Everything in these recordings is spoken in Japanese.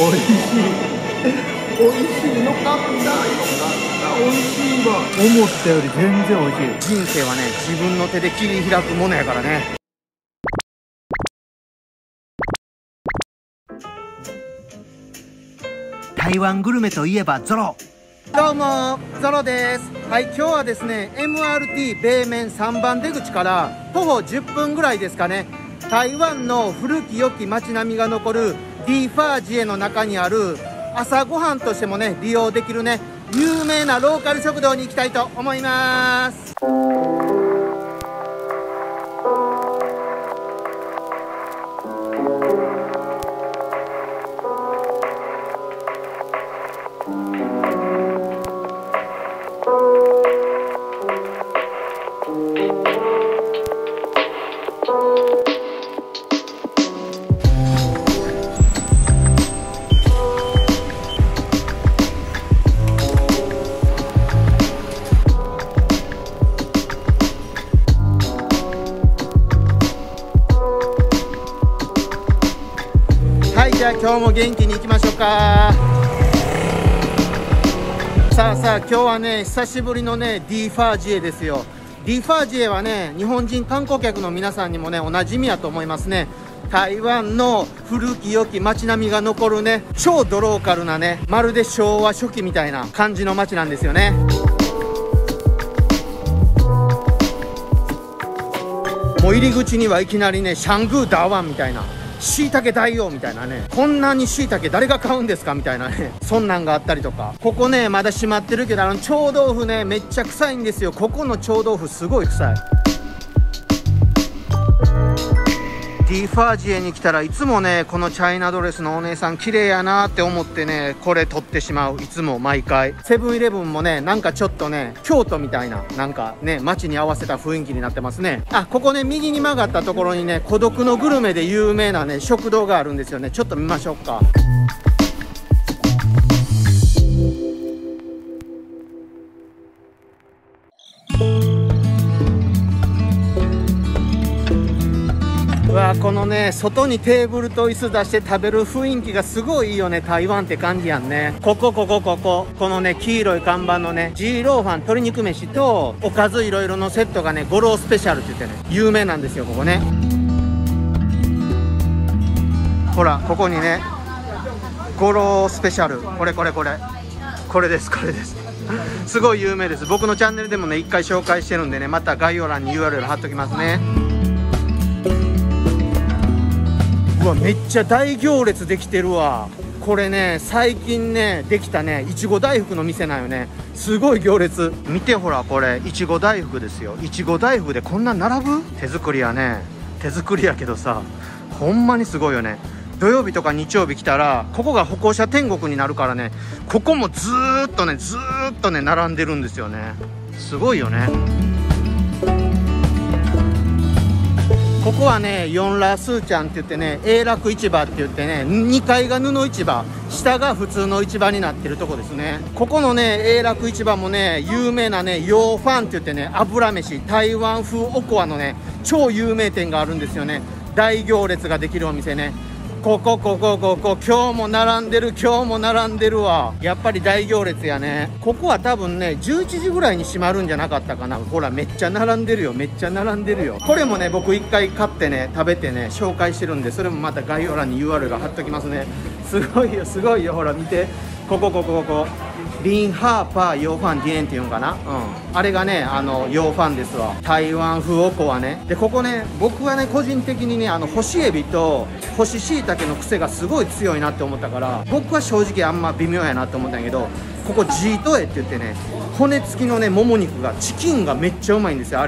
おいしいおいしいのかったよかったおいしいわ。思ったより全然おいしい。人生はね、自分の手で切り開くものやからね。台湾グルメといえばゾロ。どうもゾロです。はい、今日はですね MRT 米面3番出口から徒歩10分ぐらいですかね、台湾の古き良き街並みが残る迪化街の中にある朝ごはんとしてもね利用できるね有名なローカル食堂に行きたいと思います。今日も元気に行きましょうか。さあ今日はね久しぶりのね迪化街ですよ。迪化街はね日本人観光客の皆さんにもねおなじみやと思いますね。台湾の古き良き街並みが残るね超ドローカルなね、まるで昭和初期みたいな感じの街なんですよね。もう入り口にはいきなりねシャングーダーワンみたいな、椎茸大王みたいなね、こんなに椎茸誰が買うんですかみたいなね、そんなんがあったりとか。ここねまだ閉まってるけど臭豆腐ねめっちゃ臭いんですよ。ここの臭豆腐すごい臭い。迪化街に来たらいつもねこのチャイナドレスのお姉さん綺麗やなーって思ってねこれ撮ってしまう、いつも毎回。セブンイレブンもねなんかちょっとね京都みたいななんかね街に合わせた雰囲気になってますね。あ、ここね右に曲がったところにね孤独のグルメで有名なね食堂があるんですよね。ちょっと見ましょうか。このね外にテーブルと椅子出して食べる雰囲気がすごいいいよね。台湾って感じやんね。このね黄色い看板のねジーローファン鶏肉飯とおかずいろいろのセットがねゴロースペシャルって言ってね有名なんですよここね。ほらここにねゴロースペシャル、これですすごい有名です。僕のチャンネルでもね1回紹介してるんでね、また概要欄に URL 貼っときますね。めっちゃ大行列できてるわ。これね最近ねできたねいちご大福の店なんよね。すごい行列見て、ほらこれいちご大福ですよ。いちご大福でこんな並ぶ、手作りやけどさ、ほんまにすごいよね。土曜日とか日曜日来たらここが歩行者天国になるからね、ここもずーっとね並んでるんですよね。すごいよね。ここはね4ラスーちゃんって言ってね永楽市場って言ってね2階が布市場、下が普通の市場になってるとこですね。ここのね永楽市場もね有名なね洋ファンって言ってね油飯台湾風おこわのね超有名店があるんですよね。大行列ができるお店ね。ここ今日も並んでるわ。やっぱり大行列やね。ここは多分ね11時ぐらいに閉まるんじゃなかったかな。ほらめっちゃ並んでるよ。これもね僕1回買ってね食べてね紹介してるんで、それもまた概要欄に URL 貼っときますね。すごいよほら見て、ここリンハーパーヨーファンディエンっていうんかな、あれがねヨーファンですわ。台湾風おこわね。でここね僕はね個人的にね干しエビと干し椎茸の癖がすごい強いなって思ったから、僕は正直あんま微妙やなって思ったんやけど、ここジートエって言ってね骨付きのねもも肉がチキンがめっちゃうまいんですよ。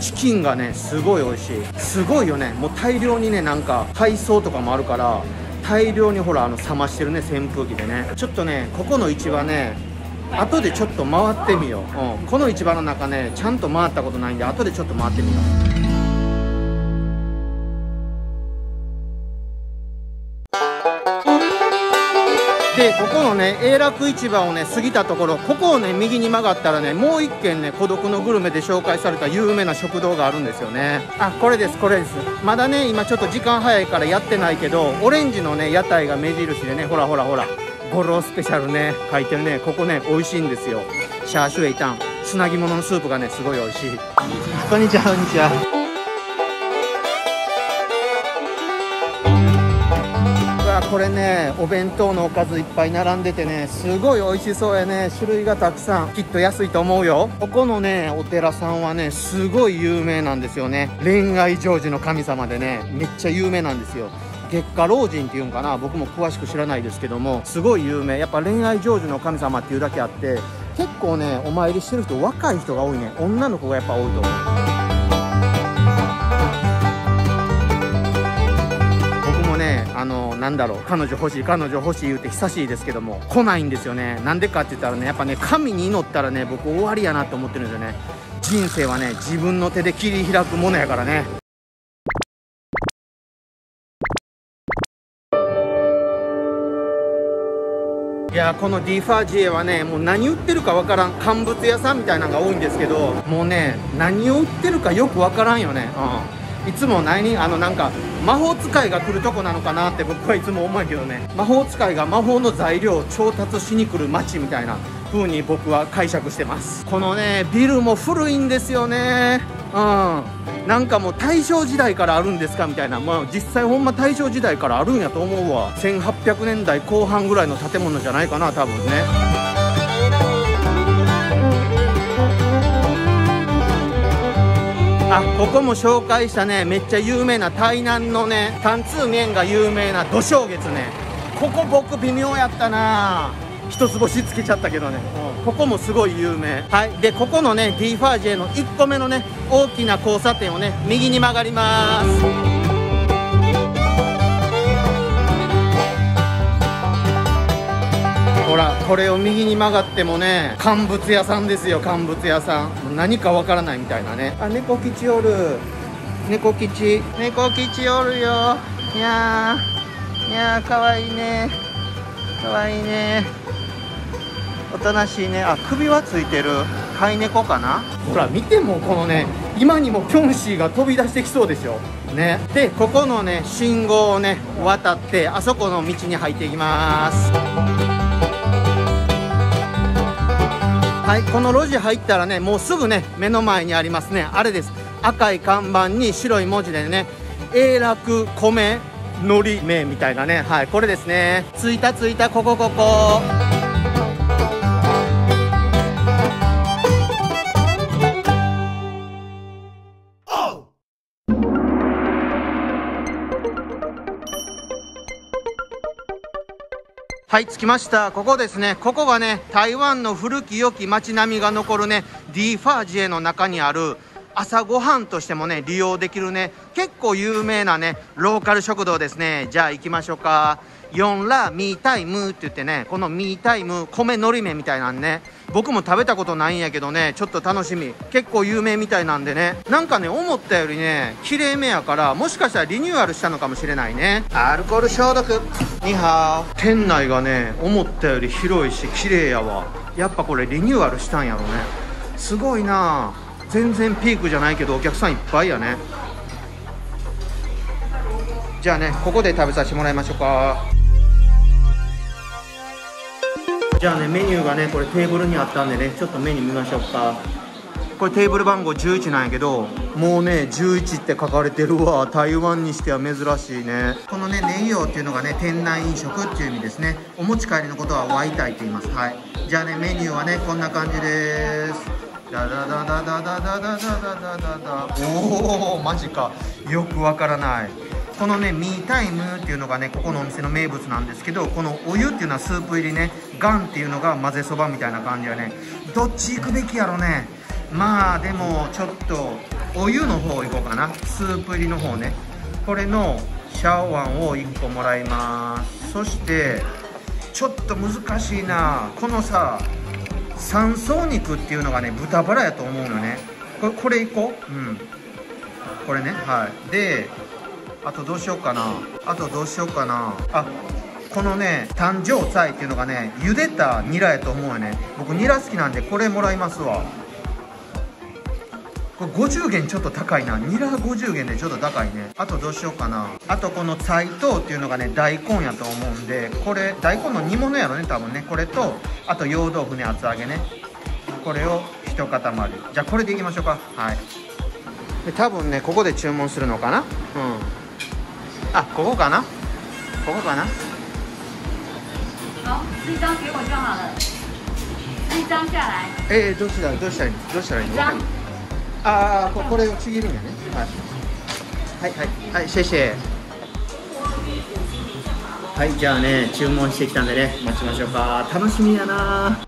チキンがねすごい美味しい。すごいよね。もう大量にねなんか海藻とかもあるから大量にほら冷ましてるね扇風機でね。ちょっとねここの市場ね後でちょっと回ってみよう、この市場の中ねちゃんと回ったことないんで後でちょっと回ってみよう。でここのね永楽市場をね過ぎたところ、ここをね右に曲がったらね、もう一軒ね孤独のグルメで紹介された有名な食堂があるんですよね。あ、これです、これです。まだね今ちょっと時間早いからやってないけど、オレンジのね屋台が目印でね、ほらほらほらゴロスペシャルね書いてるね。ここね美味しいんですよ。シャーシュエイタン、つなぎ物のスープがねすごい美味しい。こんにちは、こんにちは。これねお弁当のおかずいっぱい並んでてね、すごい美味しそうやね。種類がたくさん、きっと安いと思うよ。ここのねお寺さんはねすごい有名なんですよね。恋愛成就の神様でねめっちゃ有名なんですよ。月下老人っていうんかな、僕も詳しく知らないですけども、すごい有名。やっぱ恋愛成就の神様っていうだけあって、結構ねお参りしてる人若い人が多いね。女の子がやっぱ多いと思う。なんだろう、彼女欲しい彼女欲しい言うて久しいですけども来ないんですよね。なんでかって言ったらね、やっぱね神に祈ったらね僕終わりやなって思ってるんですよね。人生はね自分の手で切り開くものやからね。いやー、このディファジエはねもう何売ってるかわからん乾物屋さんみたいなのが多いんですけど、もうね何を売ってるかよくわからんよね。うん、いつも何なんか魔法使いが来るとこなのかなって僕はいつも思うけどね、魔法使いが魔法の材料を調達しに来る街みたいな風に僕は解釈してます。このねビルも古いんですよね。うん、なんかもう大正時代からあるんですかみたいな、まあ、実際ほんま大正時代からあるんやと思うわ。1800年代後半ぐらいの建物じゃないかな多分ね。あ、ここも紹介したねめっちゃ有名な台南のね炭通麺が有名な土正月ね。ここ僕微妙やったな、一つ星つけちゃったけどね、うん、ここもすごい有名。はい、でここのねディファージェの1個目のね大きな交差点をね右に曲がります。ほら、これを右に曲がってもね乾物屋さんですよ。乾物屋さん、何かわからないみたいなね。あ、猫吉おる、猫吉、猫吉おるよ。いやー、いやー、かわいいね、かわいいね、おとなしいね。あ、首はついてる、飼い猫かな。ほら見ても、このね今にもキョンシーが飛び出してきそうでしょね。でここのね信号をね渡って、あそこの道に入っていきます。はい、この路地入ったらねもうすぐね目の前にありますね、あれです。赤い看板に白い文字でね永楽米のり麺みたいなね、はい、これですね。着いた着いた、ここここ。はい、着きました。ここですね。ここがね、台湾の古き良き街並みが残るね、ディファージエの中にある朝ごはんとしてもね、利用できるね、結構有名なね、ローカル食堂ですね。じゃあ行きましょうか。4ラミータイムって言ってね、このミータイム、米のり麺みたいなんね。僕も食べたことないんやけどね、ちょっと楽しみ。結構有名みたいなんでね。なんかね、思ったよりね、綺麗めやから、もしかしたらリニューアルしたのかもしれないね。アルコール消毒。ニハオ。店内がね、思ったより広いし、綺麗やわ。やっぱこれリニューアルしたんやろね。すごいなぁ。全然ピークじゃないけど、お客さんいっぱいやね。じゃあね、ここで食べさせてもらいましょうか。じゃあね、メニューがねこれテーブルにあったんでね、ちょっとメニュー見ましょうか。これテーブル番号11なんやけど、もうね11って書かれてるわ。台湾にしては珍しいね。このねネギオっていうのがね店内飲食っていう意味ですね。お持ち帰りのことはワイタイって言います。はい、じゃあねメニューはねこんな感じです。ダダダダダダダダダダダダ、おおマジか、よくわからない。このねミータイムっていうのがねここのお店の名物なんですけど、このお湯っていうのはスープ入りね、ガンっていうのが混ぜそばみたいな感じやね。どっち行くべきやろね。まあでもちょっとお湯の方行こうかな、スープ入りの方ね。これのシャオワンを1個もらいます。そしてちょっと難しいな、このさ三層肉っていうのがね豚バラやと思うのね。これいこう、うん、これね、はい。であとどうしようかな、あとどうしようかな。あ、このね誕生菜っていうのがね茹でたニラやと思うよね。僕ニラ好きなんでこれもらいますわ。これ50元ちょっと高いな。ニラ50元でちょっと高いね。あとどうしようかな。あとこの菜刀っていうのがね大根やと思うんで、これ大根の煮物やろね多分ね。これとあと洋豆腐ね、厚揚げね、これを一塊。じゃあこれでいきましょうか。はい、で多分ねここで注文するのかな。うん、あ、ここかな、ここかな。どうしたらいい、どうしたらいいの。ああ、これをちぎるんやね。はいはいはいはい、シェシェ。はい、じゃあね注文してきたんでね待ちましょうか。楽しみやな。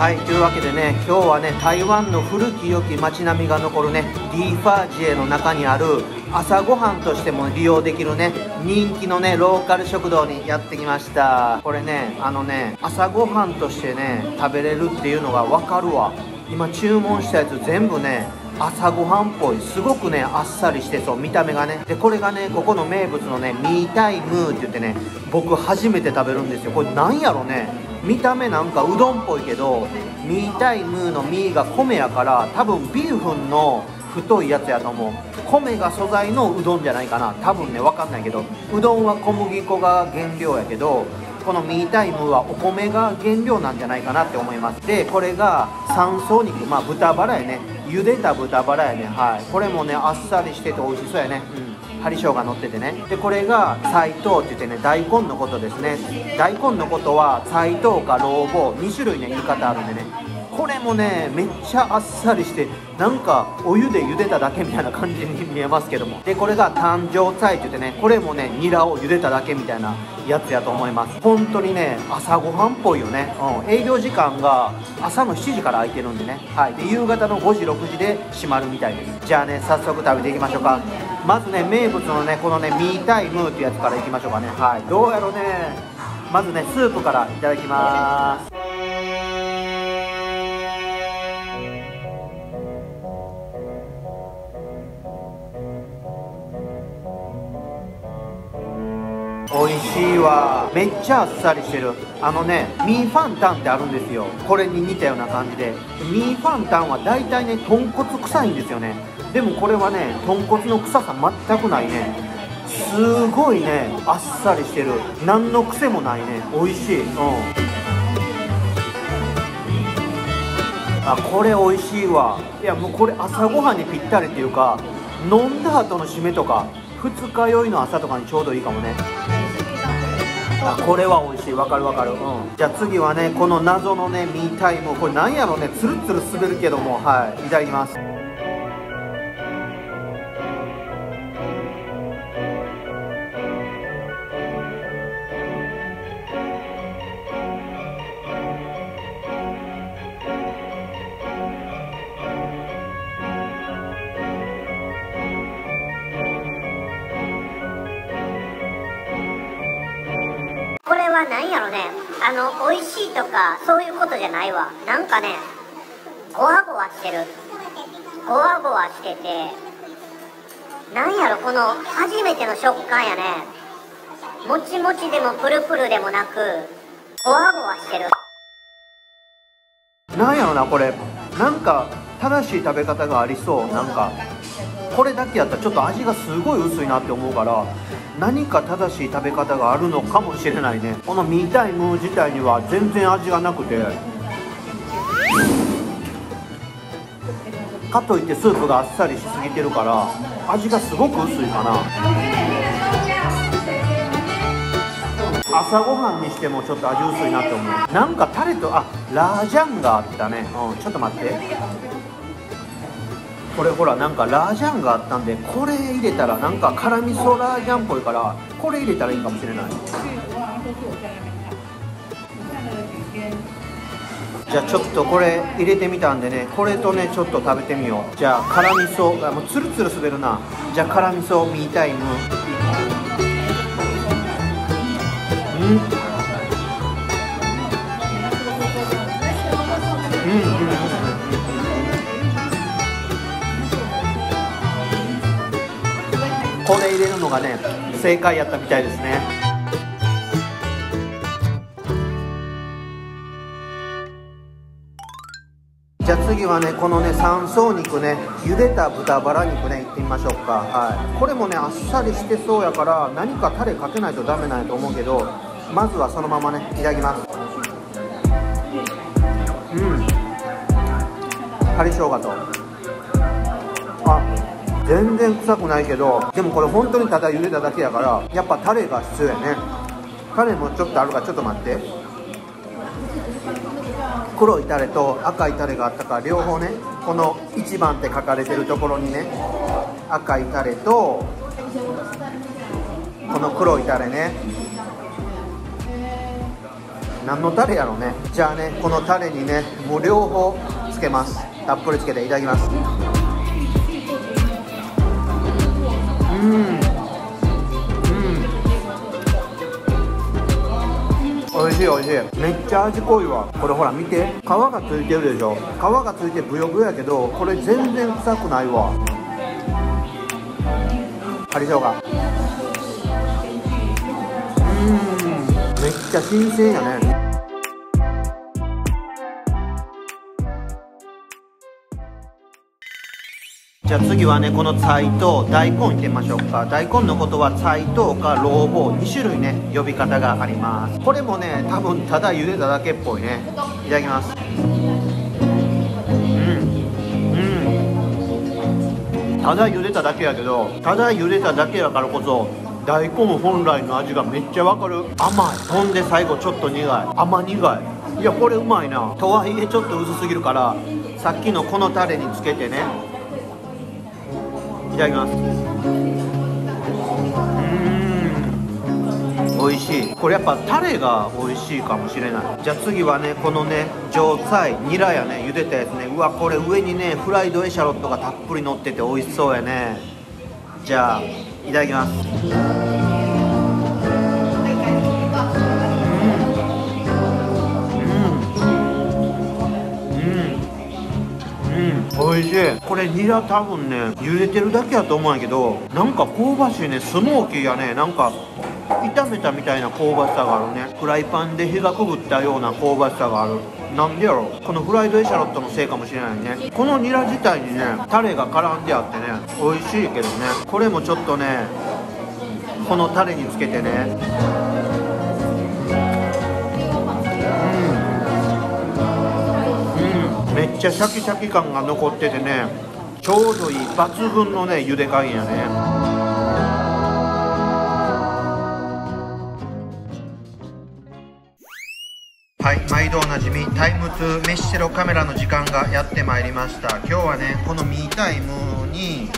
はい、というわけでね、今日はね台湾の古き良き街並みが残るね迪化街の中にある朝ごはんとしても利用できるね人気のねローカル食堂にやってきました。これね朝ごはんとしてね食べれるっていうのが分かるわ。今注文したやつ全部ね朝ごはんっぽい、すごくねあっさりしてそう、見た目がね。でこれがねここの名物のねミータイムって言ってね、僕初めて食べるんですよ。これなんやろね、見た目なんかうどんっぽいけど、ミータイムのミーが米やから多分ビーフンの太いやつやと思う。米が素材のうどんじゃないかな多分ね、分かんないけど、うどんは小麦粉が原料やけど、このミータイムはお米が原料なんじゃないかなって思います。でこれが三層肉、まあ豚バラやね、茹でた豚バラやね。はい、これもねあっさりしてて美味しそうやね。針生姜乗っててね。でこれが菜刀って言ってね、大根のことですね。大根のことは菜刀か老婆、2種類ね言い方あるんでね。これもねめっちゃあっさりして、なんかお湯で茹でただけみたいな感じに見えますけども。でこれが誕生菜って言ってね、これもねニラを茹でただけみたいなやつやと思います。本当にね朝ごはんっぽいよね。営業時間が朝の7時から空いてるんでね。はい、で夕方の5時6時で閉まるみたいです。じゃあね早速食べていきましょうか。まずね名物のねこのねミータイムっていうやつからいきましょうかね。はい、どうやろうね。まずねスープからいただきます。美味しいわ。めっちゃあっさりしてる。ミーファンタンってあるんですよ。これに似たような感じで、ミーファンタンは大体ね豚骨臭いんですよね。でもこれはね豚骨の臭さ全くないね。すごいねあっさりしてる、何の癖もないね。美味しい。あ、これ美味しいわ。いやもうこれ朝ごはんにぴったりっていうか、飲んだ後の締めとか二日酔いの朝とかにちょうどいいかもね。あ、これは美味しい。わかるわかる。じゃあ次はねこの謎のねミータイム、これなんやろね、ツルツル滑るけども。はい、いただきます。なんやろね、美味しいとかそういうことじゃないわ。なんかねゴワゴワしてる、ゴワゴワしてて、なんやろこの初めての食感やね。もちもちでもプルプルでもなくゴワゴワしてる。なんやろなこれ、なんか正しい食べ方がありそう。なんかこれだけやったらちょっと味がすごい薄いなって思うから、何か正しい食べ方があるのかもしれないね。このミータイム自体には全然味がなくて、かといってスープがあっさりしすぎてるから味がすごく薄いかな。あっ朝ごはんにしてもちょっと味薄いなって思う。なんかタレとラージャンがあったね。ちょっと待って、これほらなんかラージャンがあったんで、これ入れたらなんか辛味噌ラージャンっぽいから、これ入れたらいいかもしれない。じゃあちょっとこれ入れてみたんでね、これとねちょっと食べてみよう。じゃあ辛味噌、もうツルツル滑るな。じゃあ辛味噌ミータイム。これ入れるのがね正解やったみたいですね。じゃあ次はね、このね三層肉ね、茹でた豚バラ肉ねいってみましょうか。これもねあっさりしてそうやから、何かタレかけないとダメなんやと思うけど、まずはそのままねいただきます。針生姜と全然臭くないけど、でもこれ本当にただ茹でただけやから、やっぱタレが必要やね。タレもちょっとあるから、ちょっと待って、黒いタレと赤いタレがあったから、両方ねこの1番って書かれてるところにね、赤いタレとこの黒いタレね、何のタレやろうね。じゃあねこのタレにねもう両方つけます。たっぷりつけていただきます。美味しい美味しい。めっちゃ味濃いわ。これほら見て、皮がついてるでしょ。皮がついてブヨブヨやけど、これ全然臭くないわ。針生姜、めっちゃ新鮮やね。じゃあ次はねこの菜と大根いってみましょうか。大根のことは菜とかローボー、2種類ね呼び方があります。これもね多分ただ茹でただけっぽいね。いただきます。ただ茹でただけやけど、ただ茹でただけやからこそ大根本来の味がめっちゃわかる。甘い、ほんで最後ちょっと苦い、甘苦い。いやこれうまいな。とはいえちょっと薄すぎるから、さっきのこのタレにつけてねいただきます。美味しい。これやっぱタレが美味しいかもしれない。じゃあ次はねこのね上菜ニラやね、茹でたやつね。うわこれ上にねフライドエシャロットがたっぷり乗ってて美味しそうやね。じゃあいただきます。美味しい。これニラ多分ね茹でてるだけやと思うんやけど、なんか香ばしいね、スモーキーやね。なんか炒めたみたいな香ばしさがあるね。フライパンで火がくぐったような香ばしさがある。なんでやろう、このフライドエシャロットのせいかもしれないね。このニラ自体にねタレが絡んであってね美味しいけどね。これもちょっとねこのタレにつけてね。めっちゃシャキシャキ感が残っててね、ちょうどいい抜群のね茹で加減やね。はい、毎度おなじみタイム2メッシロカメラの時間がやってまいりました。今日はねこのミータイムに、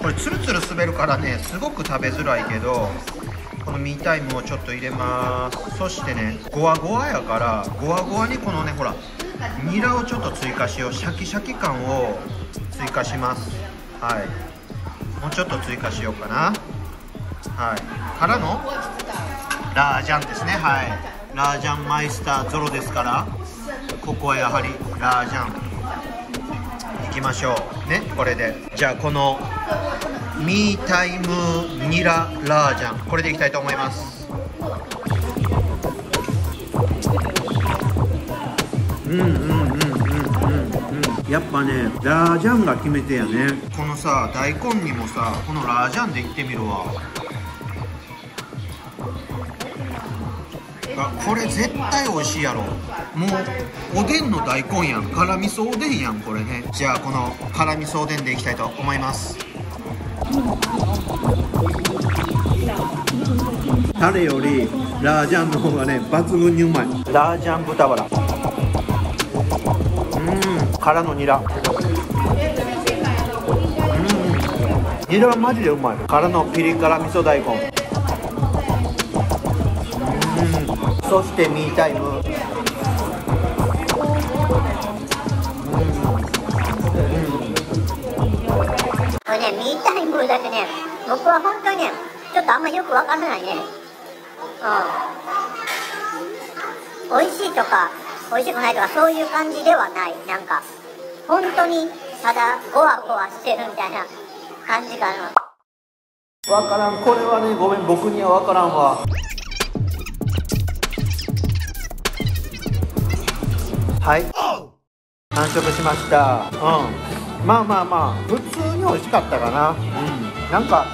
これツルツル滑るからねすごく食べづらいけど、このミータイムをちょっと入れます。そしてねゴワゴワやから、ゴワゴワにこのねほらニラをちょっと追加しよう。シャキシャキ感を追加します。もうちょっと追加しようかな。からのラージャンですね。ラージャンマイスターゾロですから、ここはやはりラージャンいきましょうね。これでじゃあこのミータイムニララージャン、これでいきたいと思います。やっぱねラージャンが決め手やね。このさ大根にもさこのラージャンでいってみるわ。これ絶対美味しいやろ。もうおでんの大根やん、辛味噌おでんやんこれね。じゃあこの辛味噌おでんでいきたいと思います。タレよりラージャンの方がね抜群にうまい。ラージャン豚バラ、からのニラ、ニラはマジでうまい。からのピリ辛味噌大根、そしてミータイム、これねミータイムだけね僕は本当にねちょっとあんまよくわからないね。美味しいとか美味しくないとかそういう感じではない。なんか本当にただゴワゴワしてるみたいな感じかな。わからん、これはねごめん、僕にはわからんわ。はい、完食しました。まあまあまあ普通に美味しかったかな。なんか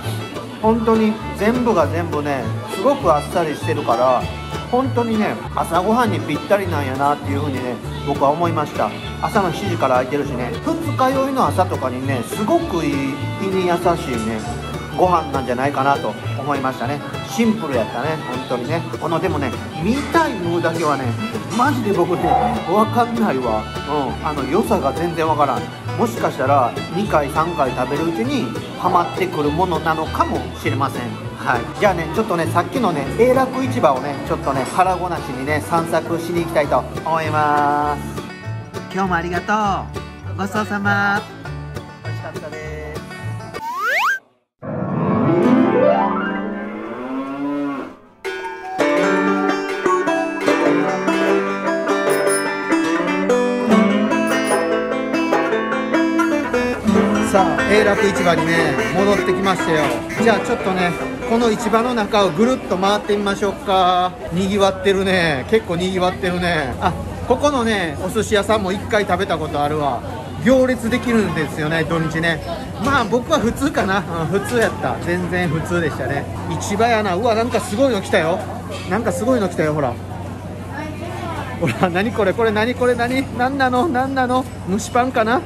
本当に全部が全部ねすごくあっさりしてるから本当にね朝ごはんにぴったりなんやなっていうふうにね僕は思いました。朝の7時から空いてるしね、二日酔いの朝とかにねすごくいい、胃に優しいねご飯なんじゃないかなと思いましたね。シンプルやったね本当にね。このでもねミータイムだけはねマジで僕ねわかんないわ。良さが全然わからん。もしかしたら2回3回食べるうちにハマってくるものなのかもしれません。じゃあねちょっとねさっきのね永楽市場をねちょっとね腹ごなしにね散策しに行きたいと思います。今日もありがとう。ごちそうさま。美味しかったです。さあ永楽市場にね戻ってきましたよ。じゃあちょっとねこの市場の中をぐるっと回ってみましょうか。にぎわってるね、結構にぎわってるね。あ、ここのねお寿司屋さんも1回食べたことあるわ。行列できるんですよね土日ね。まあ僕は普通かな、普通やった、全然普通でしたね。市場やな。うわ、なんかすごいの来たよ、なんかすごいの来たよ、ほらほら、何これ、これ何、これ何、何なの、何なの、蒸しパンかな、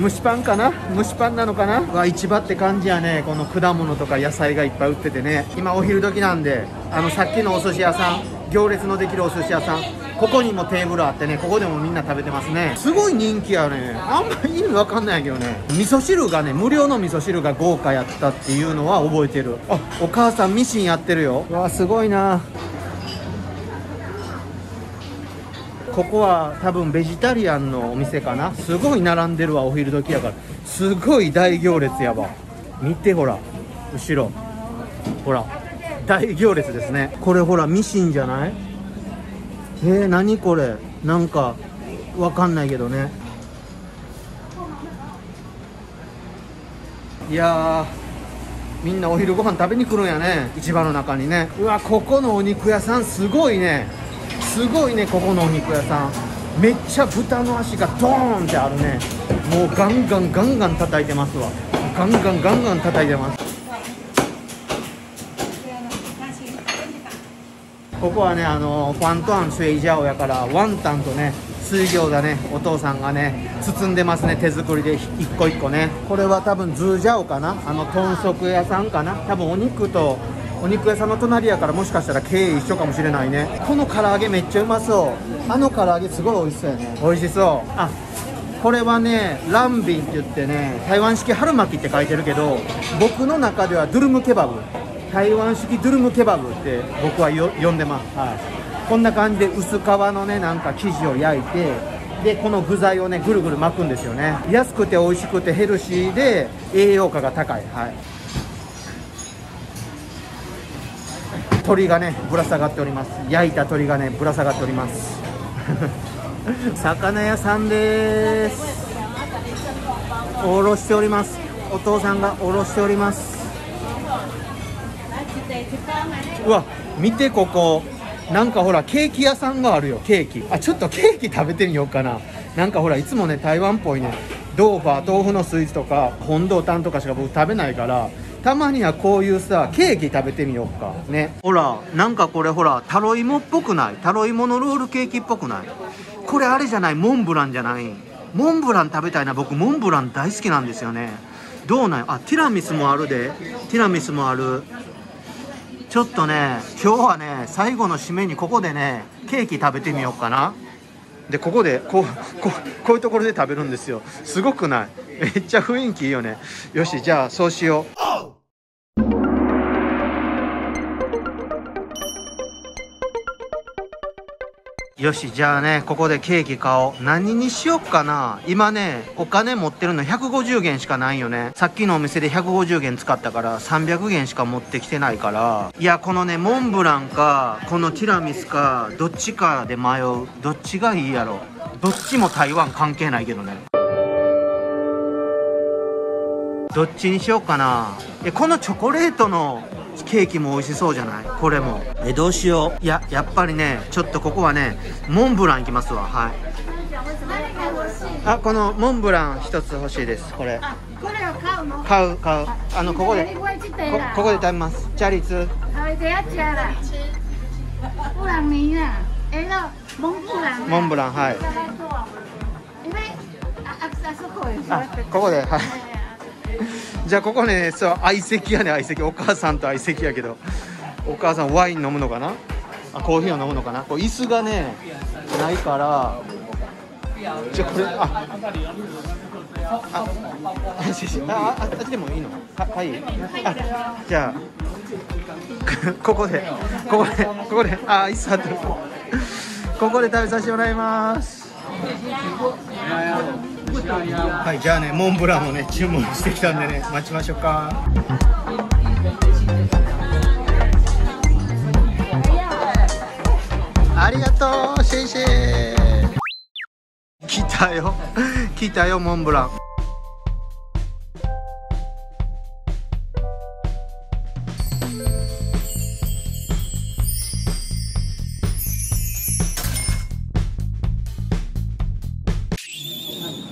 蒸しパンかな、蒸しパンなのかな。うわ、市場って感じやね。この果物とか野菜がいっぱい売っててね、今お昼時なんでさっきのお寿司屋さん、行列のできるお寿司屋さん、ここにもテーブルあってね、ここでもみんな食べてますね。すごい人気やね。あんまり意味わかんないけどね、味噌汁がね、無料の味噌汁が豪華やったっていうのは覚えてる。あ、お母さんミシンやってるよ。うわ、すごいな。ここは多分ベジタリアンのお店かな。すごい並んでるわ、お昼時やから。すごい大行列やば。見てほら、後ろほら大行列ですね。これほらミシンじゃない？何これ、なんかわかんないけどね。いやー、みんなお昼ご飯食べに来るんやね、市場の中にね。うわ、ここのお肉屋さんすごいね、すごいね。ここのお肉屋さんめっちゃ豚の足がドーンってあるね。もうガンガンガンガン叩いてますわ。ガンガンガンガン叩いてます。ここはねファントアン水餃やから、ワンタンとね水餃子ね、お父さんがね包んでますね、手作りで一個一個ね。これは多分ズージャオかな、豚足屋さんかな。多分お肉とお肉屋さんの隣やから、もしかしたら経営一緒かもしれないね。この唐揚げめっちゃうまそう。唐揚げすごい美味しそうやね。美味しそう。あ、これはねランビンって言ってね、台湾式春巻きって書いてるけど、僕の中ではドゥルムケバブ、台湾式ドゥルムケバブって僕は呼んでます。こんな感じで薄皮のねなんか生地を焼いて、でこの具材をねぐるぐる巻くんですよね。安くて美味しくてヘルシーで栄養価が高い。鳥がねぶら下がっております。焼いた鳥がねぶら下がっております魚屋さんです。おろしております。お父さんがおろしております。うわ、見てここ、なんかほらケーキ屋さんがあるよ、ケーキ。あ、ちょっとケーキ食べてみようかな。なんかほらいつもね台湾っぽいね豆腐、豆腐のスイーツとか本堂タンとかしか僕食べないから、たまにはこういうさケーキ食べてみようかね。ほら、なんかこれほらタロイモっぽくない？タロイモのロールケーキっぽくない？これあれじゃない？モンブランじゃない？モンブラン食べたいな。僕モンブラン大好きなんですよね。どうなん？あ、ティラミスもあるで、ティラミスもある。ちょっとね、今日はね、最後の締めにここでね、ケーキ食べてみようかな。で、ここでこういうところで食べるんですよ。すごくない？めっちゃ雰囲気いいよね。よし、じゃあそうしよう。よし、じゃあね、ここでケーキ買おう。何にしよっかな。今ね、お金持ってるの150元しかないよね。さっきのお店で150元使ったから300元しか持ってきてないから、いや、このね、モンブランかこのティラミスかどっちかで迷う。どっちがいいやろ。どっちも台湾関係ないけどね。どっちにしようかな。このチョコレートのケーキも美味しそうじゃない？これもどうしよう。いや、やっぱりね、ちょっとここはね、モンブランいきますわ。はい。あ、このモンブラン一つ欲しいです。これ買う。ここで食べます。チャリツモンブラン、はい。あ、ここで、はい。じゃあここね、そう、相席やね、相席。お母さんと相席やけど、お母さんワイン飲むのかな、あ、コーヒーを飲むのかな。こう椅子がね、ないから、じゃあこれ、あっちでもいいの？はい。あ、じゃあここであ、椅子あってる。ここで食べさせてもらいます。はい、じゃあね、モンブランもね、注文してきたんでね、待ちましょうか。ありがとう、シェイシェイ。来たよ、モンブラン。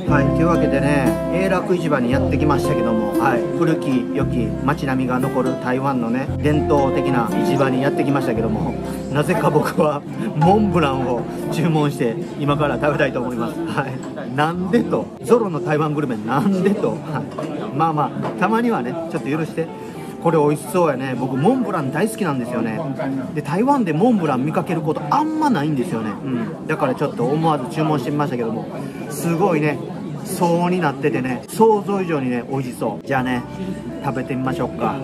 はい、というわけでね、永楽市場にやってきましたけども、はい、古き良き街並みが残る台湾のね、伝統的な市場にやってきましたけども、なぜか僕はモンブランを注文して今から食べたいと思います。はい、なんでと、ゾロの台湾グルメなんでと、はい、まあまあたまにはね、ちょっと許して。これ美味しそうやね。僕モンブラン大好きなんですよね。で、台湾でモンブラン見かけることあんまないんですよね、うん、だからちょっと思わず注文してみましたけども、すごいね、層になっててね、想像以上にね、美味しそう。じゃあね、食べてみましょうか。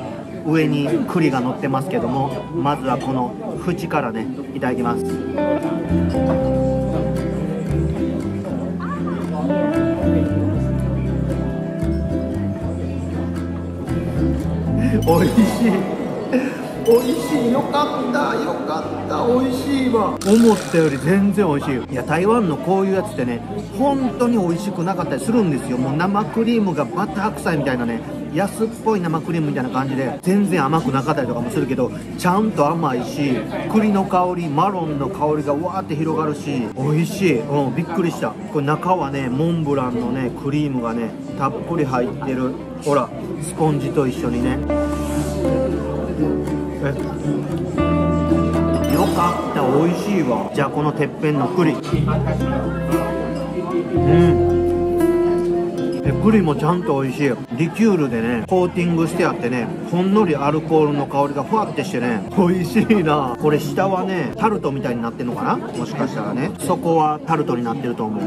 上に栗が乗ってますけども、まずはこの縁からね、いただきます。美味しい、美味しい。よかった。美味しいわ。思ったより全然美味しい。いや、台湾のこういうやつってね、本当に美味しくなかったりするんですよ。もう生クリームがバター臭いみたいなね、安っぽい生クリームみたいな感じで、全然甘くなかったりとかもするけど、ちゃんと甘いし、栗の香り、マロンの香りがわーって広がるし、美味しい。うん、びっくりした。これ中はね、モンブランのね、クリームがね、たっぷり入ってる。ほら、スポンジと一緒にね。よかった、美味しいわ。じゃあこのてっぺんの栗、栗もちゃんと美味しい。リキュールでね、コーティングしてあってね、ほんのりアルコールの香りがふわってしてね、美味しいな。これ下はね、タルトみたいになってるのかな、もしかしたらね。そこはタルトになってると思う。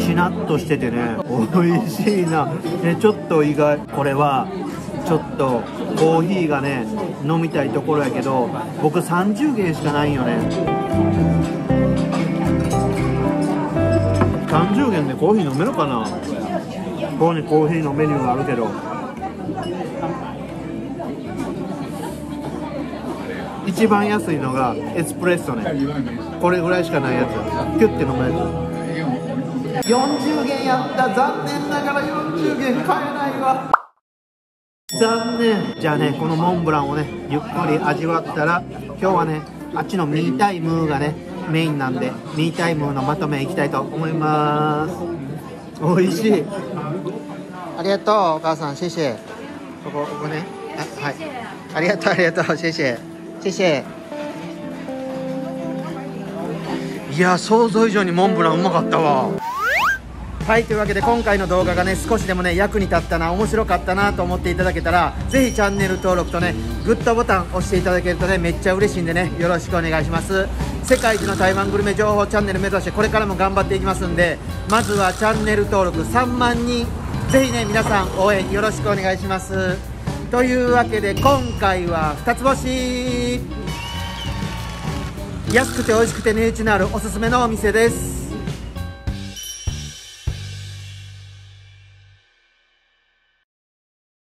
しなっとしててね、美味しいな。ね、ちょっと意外。これはちょっとコーヒーがね、飲みたいところやけど、僕30元しかないよね。30元でコーヒー飲めるかな。ここにコーヒーのメニューがあるけど、一番安いのがエスプレッソね。これぐらいしかないやつ、キュッて飲める。40元やった。残念ながら40元買えないわ、残念。じゃあね、このモンブランをね、ゆっくり味わったら、今日はね、あっちのミータイムがね、メインなんで、ミータイムのまとめいきたいと思います。美味しい。ありがとう、お母さん、シェシェ。ここね、あ、はい、ありがとう、シェシェ。いや、想像以上にモンブランうまかったわ。はい、というわけで今回の動画がね、少しでもね、役に立ったな、面白かったなと思っていただけたら、ぜひチャンネル登録とね、グッドボタン押していただけるとね、めっちゃ嬉しいんでね、よろしくお願いします。世界一の台湾グルメ情報チャンネル目指してこれからも頑張っていきますんで、まずはチャンネル登録3万人、ぜひね、皆さん応援よろしくお願いします。というわけで今回は2つ星、安くて美味しくて値打ちのあるおすすめのお店です。